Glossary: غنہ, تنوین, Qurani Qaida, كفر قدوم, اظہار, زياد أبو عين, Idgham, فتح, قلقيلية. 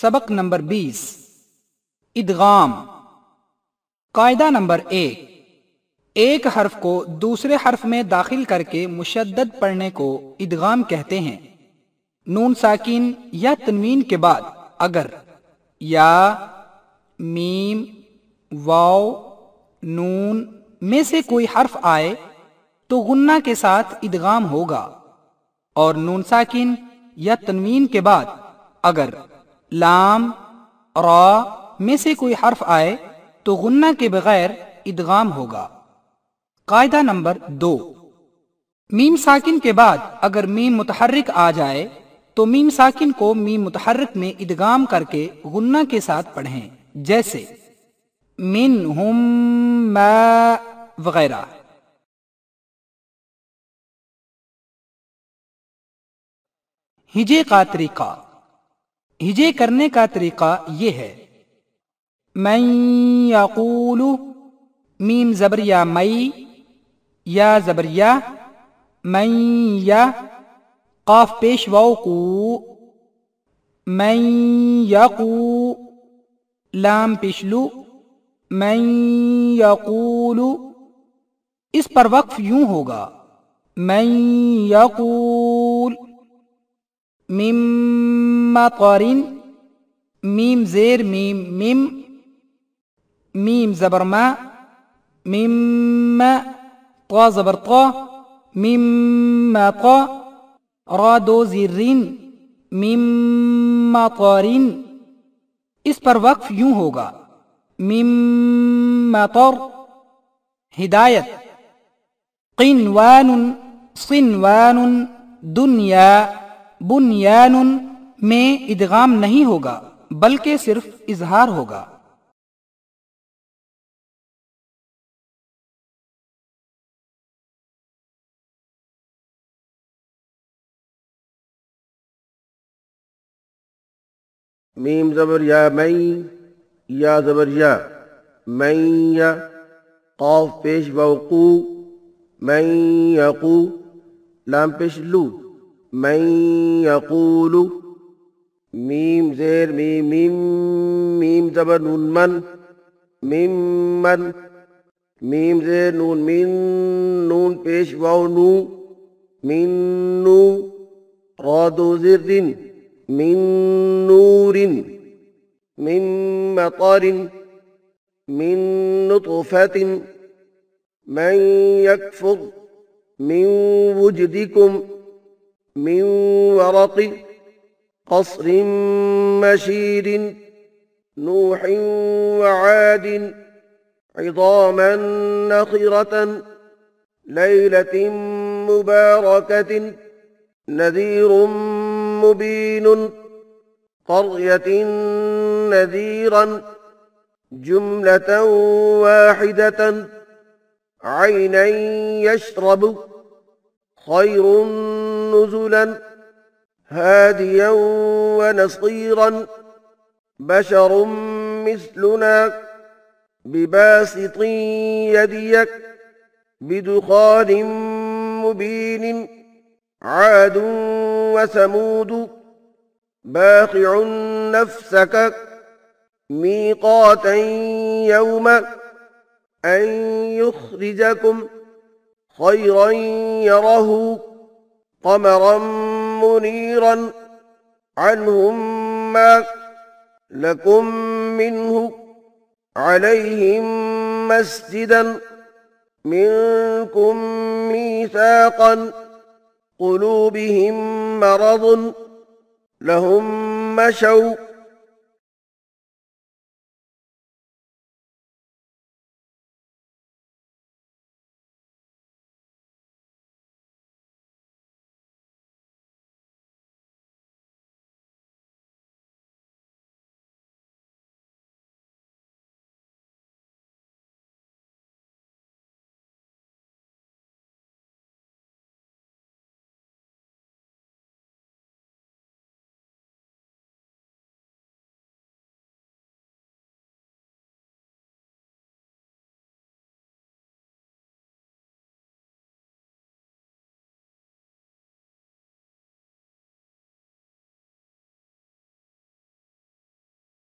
سبق نمبر 20 ادغام. قاعدہ نمبر 1، ایک حرف کو دوسرے حرف میں داخل کر کے مشدد پڑھنے کو ادغام کہتے ہیں۔ نون ساکن یا تنوین کے بعد اگر یا میم واو نون میں سے کوئی حرف آئے تو غنہ کے ساتھ ادغام ہوگا، اور نون ساکن یا تنوین کے بعد اگر لام را میں سے کوئی حرف آئے تو غنہ کے بغیر ادغام ہوگا۔ قاعدہ نمبر 2، میم ساکن کے بعد اگر میم متحرک آ جائے تو میم ساکن کو میم متحرک میں ادغام کر کے غنہ کے ساتھ پڑھیں، جیسے منہم ما وغیرہ۔ ہجے کا طریقہ، ہجے کرنے کا طریقہ یہ ہے، من یقول میم زبریہ مئی یا زبریہ من یا قاف پیش واو کو من یقو لام پیش لو من یقول، اس پر وقف یوں ہوگا من یقول۔ مم مطارن میم زیر میم مم میم زبر ما مم طا زبر طا مم طا را دو زیرین مم مطارن، اس پر وقف یوں ہوگا مم مطر۔ ہدایت، قنوان صنوان دنیا بنیان میں ادغام نہیں ہوگا بلکہ صرف اظہار ہوگا۔ میم زبر یا مئی یا زبر یا مئی یا قاف پیش وقو مئی یقو لام پیش لو من یقول۔ میم زیر میم میم میم زبر نون من میم من میم زیر نون من نون پیش واو نو من نو را دو زر من نور من مطار من نطفات من یکفر من وجدکم من ورق قصر مشیر نوح وعاد عظاما نخرة ليلة مباركة نذير مبين قرية نذيرا جملة واحدة عينا يشرب خير نزلا هاديا ونصيرا بشر مثلنا بباسط يديك بدخان مبين عاد وثمود باقع نفسك ميقاتا يوم أن يخرجكم خيرا يره قمرا منيرا عنهم ما لكم منه عليهم مسجدا منكم ميثاقا قلوبهم مرض لهم مشوا